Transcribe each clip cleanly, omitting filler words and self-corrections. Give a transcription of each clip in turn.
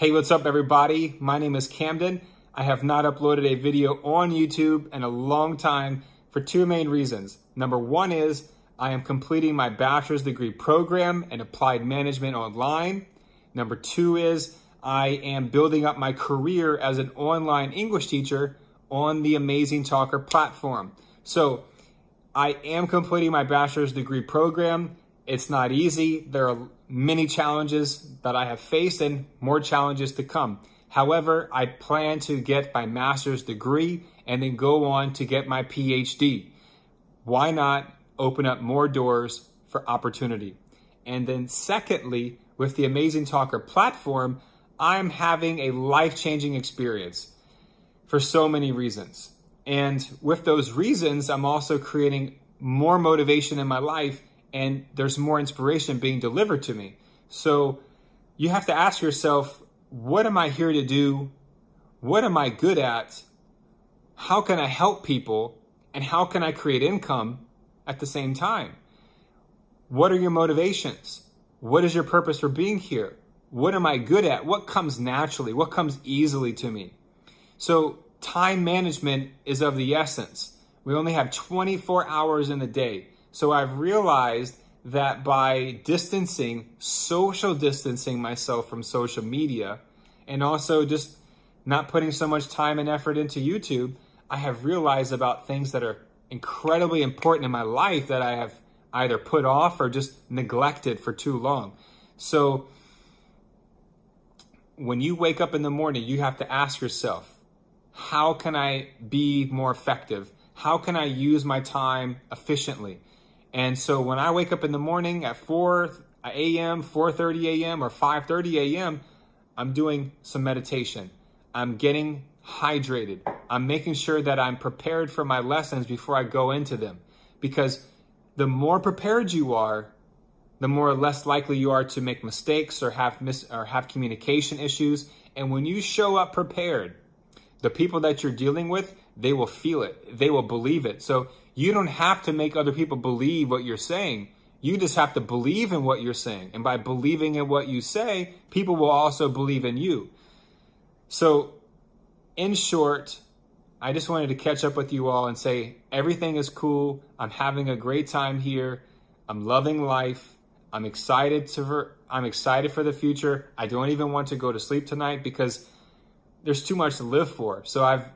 Hey, what's up everybody? My name is Camden. I have not uploaded a video on YouTube in a long time for two main reasons. Number one is I am completing my bachelor's degree program in applied management online. Number two is I am building up my career as an online English teacher on the Amazing Talker platform. So I am completing my bachelor's degree program. It's not easy. There are many challenges that I have faced and more challenges to come. However, I plan to get my master's degree and then go on to get my PhD. Why not open up more doors for opportunity? And then secondly, with the Amazing Talker platform, I'm having a life-changing experience for so many reasons. And with those reasons, I'm also creating more motivation in my life and there's more inspiration being delivered to me. So you have to ask yourself, what am I here to do? What am I good at? How can I help people? And how can I create income at the same time? What are your motivations? What is your purpose for being here? What am I good at? What comes naturally? What comes easily to me? So time management is of the essence. We only have 24 hours in the day. So I've realized that by social distancing myself from social media and also just not putting so much time and effort into YouTube, I have realized about things that are incredibly important in my life that I have either put off or just neglected for too long. So when you wake up in the morning, you have to ask yourself, how can I be more effective? How can I use my time efficiently? And so when I wake up in the morning at 4 a.m., 4:30 a.m., or 5:30 a.m., I'm doing some meditation. I'm getting hydrated. I'm making sure that I'm prepared for my lessons before I go into them. Because the more prepared you are, the more less likely you are to make mistakes or have communication issues. And when you show up prepared, the people that you're dealing with, they will feel it. They will believe it. So you don't have to make other people believe what you're saying. You just have to believe in what you're saying. And by believing in what you say, people will also believe in you. So in short, I just wanted to catch up with you all and say everything is cool. I'm having a great time here. I'm loving life. I'm excited for the future. I don't even want to go to sleep tonight because there's too much to live for. So I've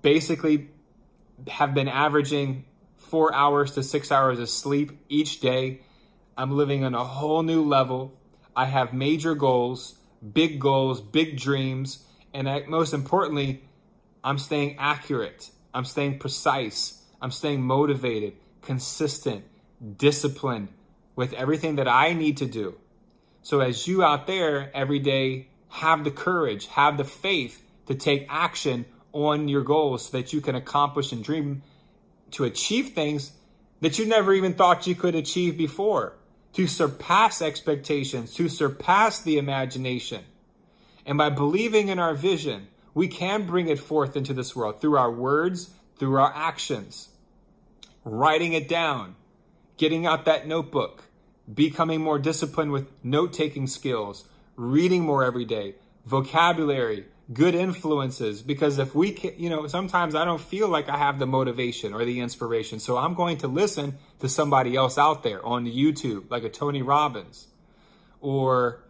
basically have been averaging 4 hours to 6 hours of sleep each day. I'm living on a whole new level. I have major goals, big dreams. And most importantly, I'm staying accurate. I'm staying precise. I'm staying motivated, consistent, disciplined with everything that I need to do. So as you out there every day, have the courage, have the faith to take action on your goals so that you can accomplish and dream to achieve things that you never even thought you could achieve before, to surpass expectations, to surpass the imagination. And by believing in our vision, we can bring it forth into this world through our words, through our actions, writing it down, getting out that notebook, becoming more disciplined with note-taking skills, reading more every day, vocabulary, good influences, because if we can, sometimes I don't feel like I have the motivation or the inspiration. So I'm going to listen to somebody else out there on YouTube, like a Tony Robbins or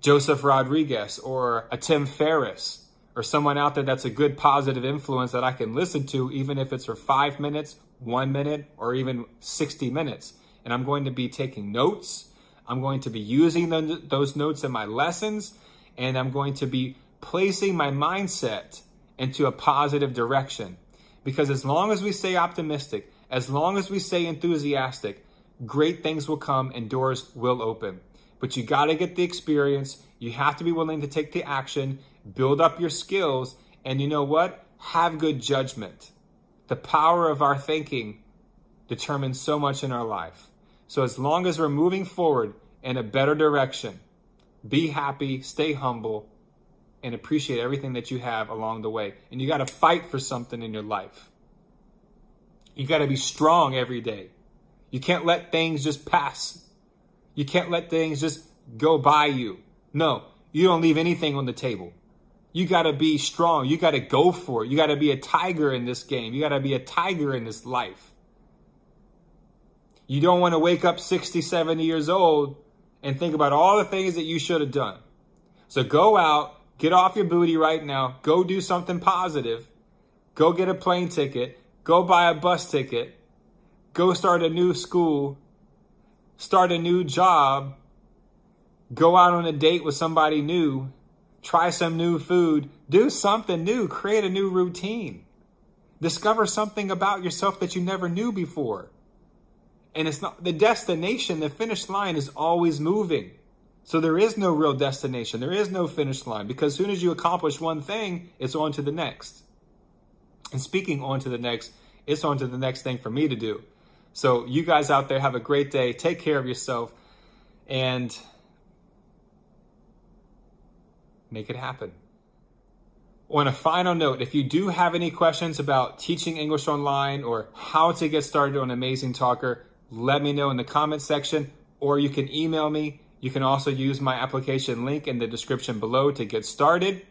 Joseph Rodriguez or a Tim Ferriss or someone out there that's a good positive influence that I can listen to, even if it's for 5 minutes, 1 minute, or even 60 minutes. And I'm going to be taking notes. I'm going to be using those notes in my lessons, and I'm going to be placing my mindset into a positive direction. Because as long as we stay optimistic, as long as we stay enthusiastic, great things will come and doors will open. But you got to get the experience. You have to be willing to take the action, build up your skills, and you know what? Have good judgment. The power of our thinking determines so much in our life. So as long as we're moving forward in a better direction, be happy, stay humble, and appreciate everything that you have along the way. And you got to fight for something in your life. You got to be strong every day. You can't let things just pass. You can't let things just go by you. No, You don't leave anything on the table. You got to be strong. You got to go for it. You got to be a tiger in this game. You got to be a tiger in this life. You don't want to wake up 60, 70 years old and think about all the things that you should have done. So go out, get off your booty right now. Go do something positive. Go get a plane ticket. Go buy a bus ticket. Go start a new school. Start a new job. Go out on a date with somebody new. Try some new food. Do something new. Create a new routine. Discover something about yourself that you never knew before. And it's not the destination. The finish line is always moving. So there is no real destination. There is no finish line. Because as soon as you accomplish one thing, it's on to the next. And speaking on to the next, it's on to the next thing for me to do. So you guys out there, have a great day. Take care of yourself. And make it happen. On a final note, if you do have any questions about teaching English online or how to get started on Amazing Talker, let me know in the comments section, or you can email me. You can also use my application link in the description below to get started.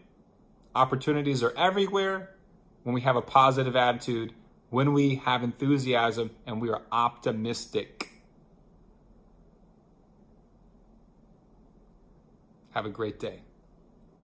Opportunities are everywhere when we have a positive attitude, when we have enthusiasm, and we are optimistic. Have a great day.